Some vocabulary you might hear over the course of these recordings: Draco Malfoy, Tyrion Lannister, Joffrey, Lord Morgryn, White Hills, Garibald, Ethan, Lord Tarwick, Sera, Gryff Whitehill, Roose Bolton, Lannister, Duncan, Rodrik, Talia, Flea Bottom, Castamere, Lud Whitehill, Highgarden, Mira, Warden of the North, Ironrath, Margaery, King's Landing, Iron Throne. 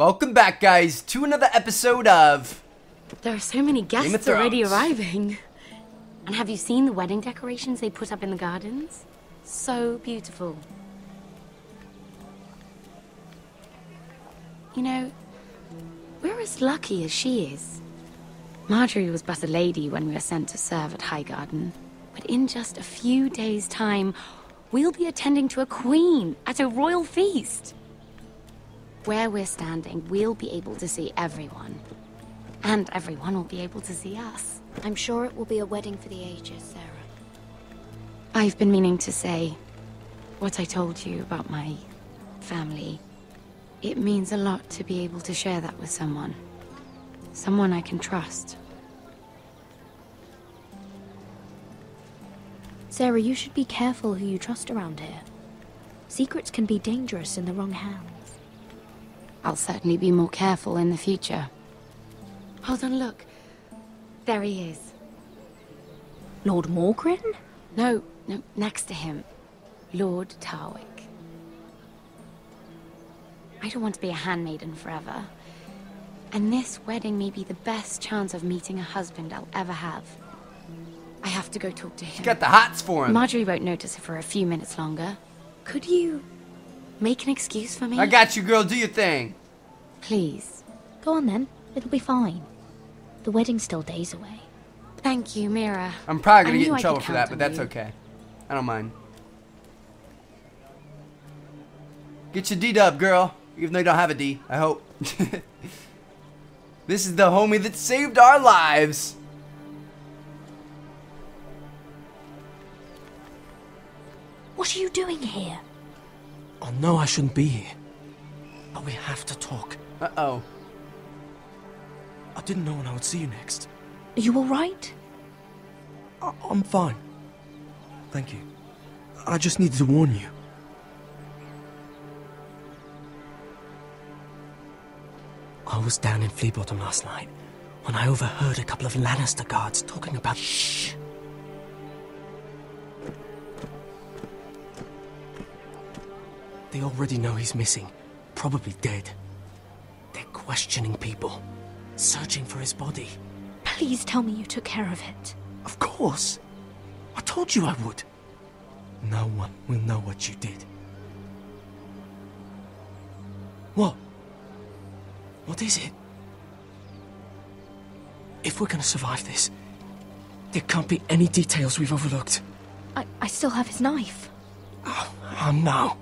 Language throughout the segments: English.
Welcome back, guys, to another episode of... There are so many guests already arriving. And have you seen the wedding decorations they put up in the gardens? So beautiful. You know, we're as lucky as she is. Margaery was but a lady when we were sent to serve at Highgarden. But in just a few days' time, we'll be attending to a queen at a royal feast. Where we're standing, we'll be able to see everyone. And everyone will be able to see us. I'm sure it will be a wedding for the ages, Sera. I've been meaning to say what I told you about my family. It means a lot to be able to share that with someone. Someone I can trust. Sera, you should be careful who you trust around here. Secrets can be dangerous in the wrong hands. I'll certainly be more careful in the future. Hold on, look. There he is. Lord Morgryn? No, next to him. Lord Tarwick. I don't want to be a handmaiden forever. And this wedding may be the best chance of meeting a husband I'll ever have. I have to go talk to him. She's got the hots for him. Margaery won't notice it for a few minutes longer. Could you make an excuse for me? I got you, girl. Do your thing. Please. Go on, then. It'll be fine. The wedding's still days away. Thank you, Mira. I'm probably going to get in trouble for that, but that's okay. I don't mind. Get your D-dub, girl. Even though you don't have a D, I hope. This is the homie that saved our lives. What are you doing here? I know I shouldn't be here, but we have to talk. Uh-oh. I didn't know when I would see you next. Are you all right? I'm fine. Thank you. I just needed to warn you. I was down in Flea Bottom last night when I overheard a couple of Lannister guards talking about... Shh! They already know he's missing, probably dead. They're questioning people, searching for his body. Please tell me you took care of it. Of course. I told you I would. No one will know what you did. What? What is it? If we're gonna survive this, there can't be any details we've overlooked. I still have his knife. Oh no.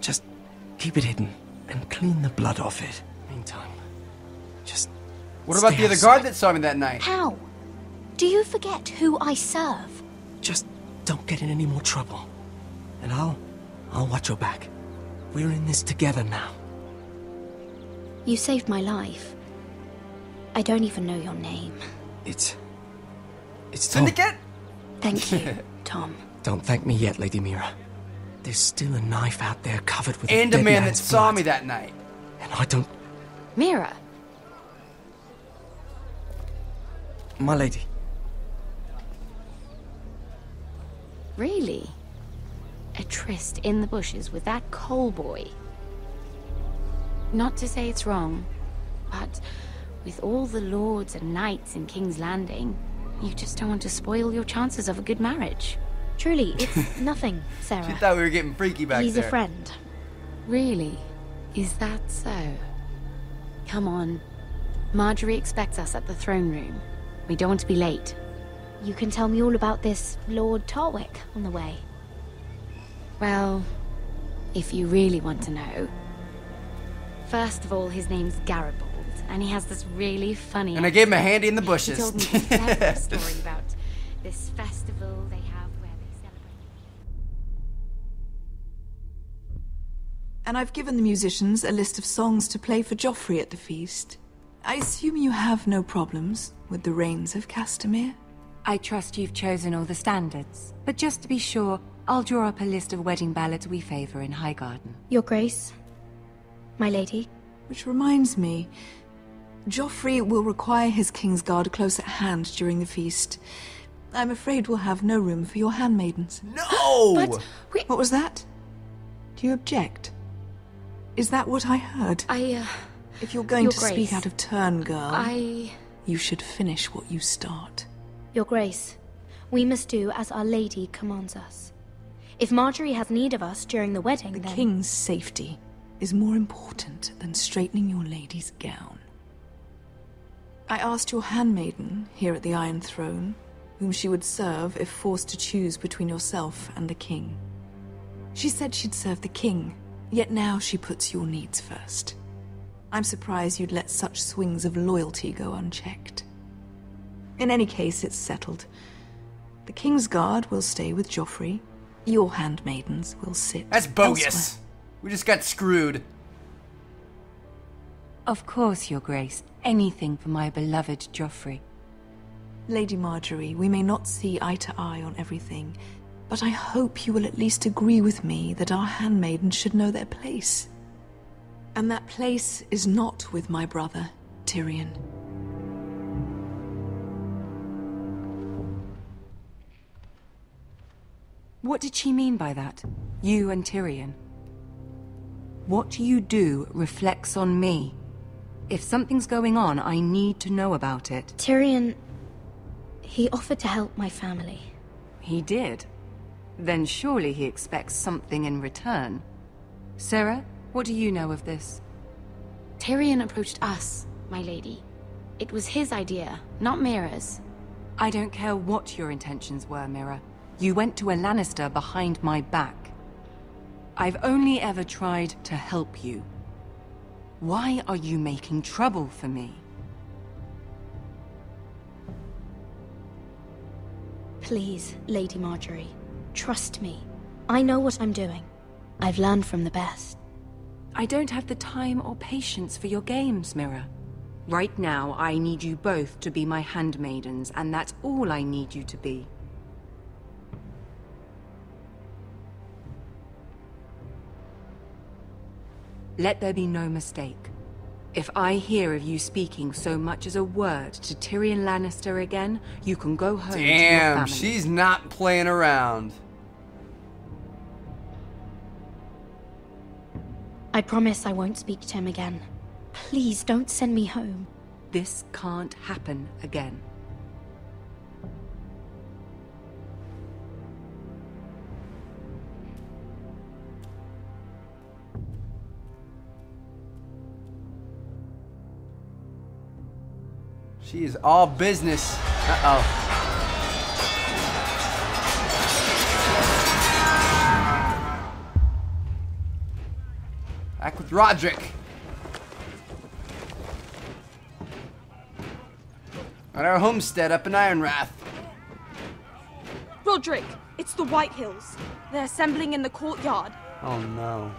Just keep it hidden and clean the blood off it. Meantime, just... What about the other guard that saw me that night? How? Do you forget who I serve? Just don't get in any more trouble. And I'll watch your back. We're in this together now. You saved my life. I don't even know your name. It's Tom. Syndicate? Thank you, Tom. Don't thank me yet, Lady Mira. There's still a knife out there covered with a dead man's blood. And a man that saw me that night. And I don't... Mira. My lady. Really? A tryst in the bushes with that coal boy. Not to say it's wrong, but with all the lords and knights in King's Landing, you just don't want to spoil your chances of a good marriage. Truly, it's nothing, Sera. She thought we were getting freaky back there. He's a friend. Really? Is that so? Come on. Margaery expects us at the throne room. We don't want to be late. You can tell me all about this Lord Tarwick on the way. Well, if you really want to know. First of all, his name's Garibald, and he has this really funny... And I gave him a handy in the bushes. He told me this clever story about this festival they have. And I've given the musicians a list of songs to play for Joffrey at the feast. I assume you have no problems with the reigns of Castamere? I trust you've chosen all the standards, but just to be sure, I'll draw up a list of wedding ballads we favor in Highgarden. Your Grace, my lady. Which reminds me, Joffrey will require his Kingsguard close at hand during the feast. I'm afraid we'll have no room for your handmaidens. No! But what was that? Do you object? Is that what I heard? If you're going to speak out of turn, girl, you should finish what you start. Your Grace, we must do as Our Lady commands us. If Margaery has need of us during the wedding, then... The King's safety is more important than straightening your lady's gown. I asked your handmaiden here at the Iron Throne whom she would serve if forced to choose between yourself and the King. She said she'd serve the King, yet now she puts your needs first. I'm surprised you'd let such swings of loyalty go unchecked. In any case, it's settled. The King's Guard will stay with Joffrey. Your handmaidens will sit That's bogus! Elsewhere. We just got screwed. Of course, Your Grace. Anything for my beloved Joffrey. Lady Margaery, we may not see eye to eye on everything, but I hope you will at least agree with me that our handmaidens should know their place. And that place is not with my brother, Tyrion. What did she mean by that? You and Tyrion? What you do reflects on me. If something's going on, I need to know about it. Tyrion... he offered to help my family. He did? Then surely he expects something in return. Sera, what do you know of this? Tyrion approached us, my lady. It was his idea, not Mira's. I don't care what your intentions were, Mira. You went to a Lannister behind my back. I've only ever tried to help you. Why are you making trouble for me? Please, Lady Margaery, trust me. I know what I'm doing. I've learned from the best. I don't have the time or patience for your games, Mira. Right now, I need you both to be my handmaidens, and that's all I need you to be. Let there be no mistake. If I hear of you speaking so much as a word to Tyrion Lannister again, you can go home. Damn, to your she's not playing around. I promise I won't speak to him again. Please don't send me home. This can't happen again. She is all business. Uh-oh. Back with Rodrik. At our homestead up in Ironrath. Rodrik, it's the White Hills. They're assembling in the courtyard. Oh no.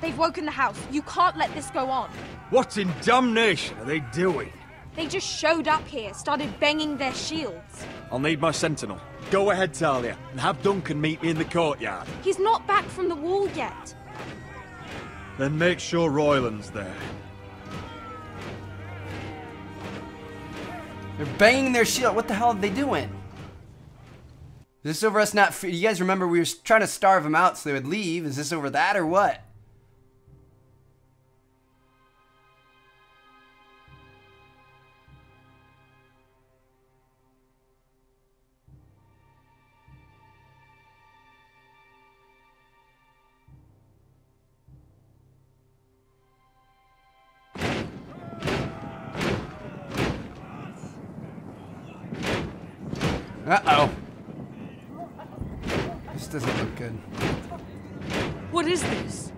They've woken the house. You can't let this go on. What in damnation are they doing? They just showed up here, started banging their shields. I'll need my sentinel. Go ahead, Talia, and have Duncan meet me in the courtyard. He's not back from the wall yet. Then make sure Royland's there. They're banging their shield. What the hell are they doing? Is this over us not free? You guys remember we were trying to starve them out so they would leave. Is this over that or what? Uh-oh. This doesn't look good. What is this?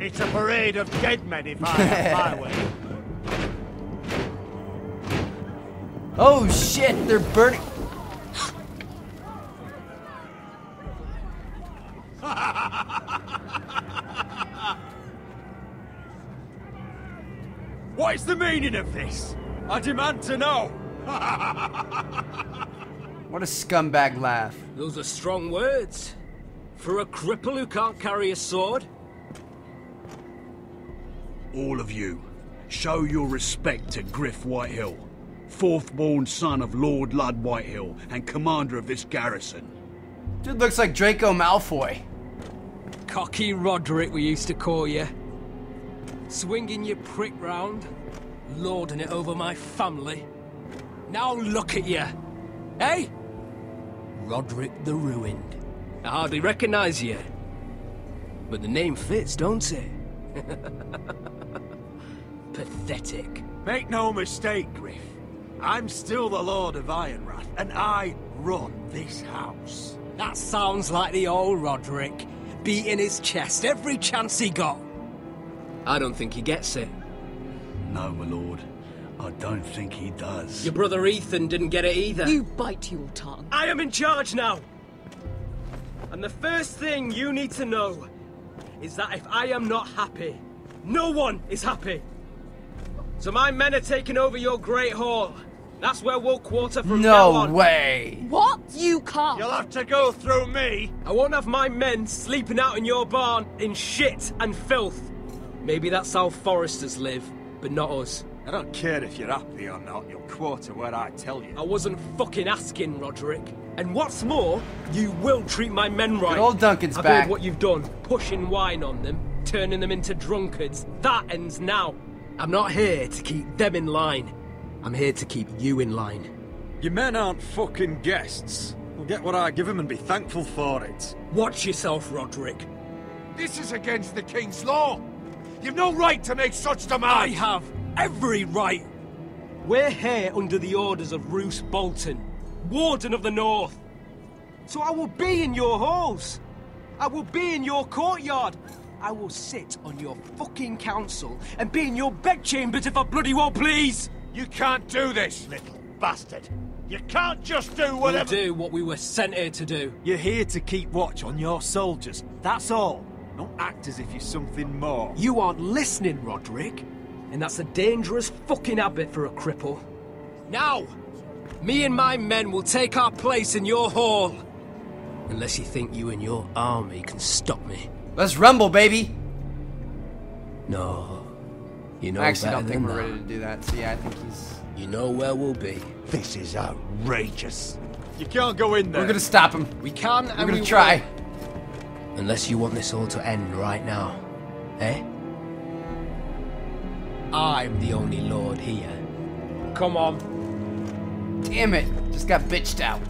It's a parade of dead men if I have my way. Oh shit, they're burning. What is the meaning of this? I demand to know. What a scumbag laugh. Those are strong words. For a cripple who can't carry a sword? All of you, show your respect to Gryff Whitehill, fourth-born son of Lord Lud Whitehill and commander of this garrison. Dude looks like Draco Malfoy. Cocky Rodrik, we used to call you. Swinging your prick round, lording it over my family. Now look at you. Hey? Rodrik the Ruined. I hardly recognise you. But the name fits, don't it? Pathetic. Make no mistake, Gryff. I'm still the Lord of Ironrath, and I run this house. That sounds like the old Rodrik, beating his chest every chance he got. I don't think he gets it. No, my lord. I don't think he does. Your brother Ethan didn't get it either. You bite your tongue. I am in charge now. And the first thing you need to know is that if I am not happy, no one is happy. So my men are taking over your great hall. That's where we'll quarter from now on. No way! What? You can't! You'll have to go through me! I won't have my men sleeping out in your barn in shit and filth. Maybe that's how foresters live, but not us. I don't care if you're happy or not, you'll quarter where I tell you. I wasn't fucking asking, Rodrik. And what's more, you will treat my men right. Good old Duncan's back. I've heard what you've done, pushing wine on them, turning them into drunkards. That ends now. I'm not here to keep them in line. I'm here to keep you in line. Your men aren't fucking guests. We'll get what I give them and be thankful for it. Watch yourself, Rodrik. This is against the King's law. You've no right to make such demands. I have every right. We're here under the orders of Roose Bolton, Warden of the North. So I will be in your halls. I will be in your courtyard. I will sit on your fucking council and be in your bedchambers if I bloody won't please. You can't do this, little bastard. You can't just do whatever— We'll do what we were sent here to do. You're here to keep watch on your soldiers, that's all. Don't act as if you're something more. You aren't listening, Rodrik. And that's a dangerous fucking habit for a cripple. Now, me and my men will take our place in your hall. Unless you think you and your army can stop me. Let's rumble, baby. No. You know, I actually don't think we're ready to do that, so yeah, I think he's... You know where we'll be. This is outrageous. You can't go in there. We're gonna stop him. We can, and we're gonna try. Unless you want this all to end right now, eh? I'm the only lord here. Come on. Damn it, just got bitched out.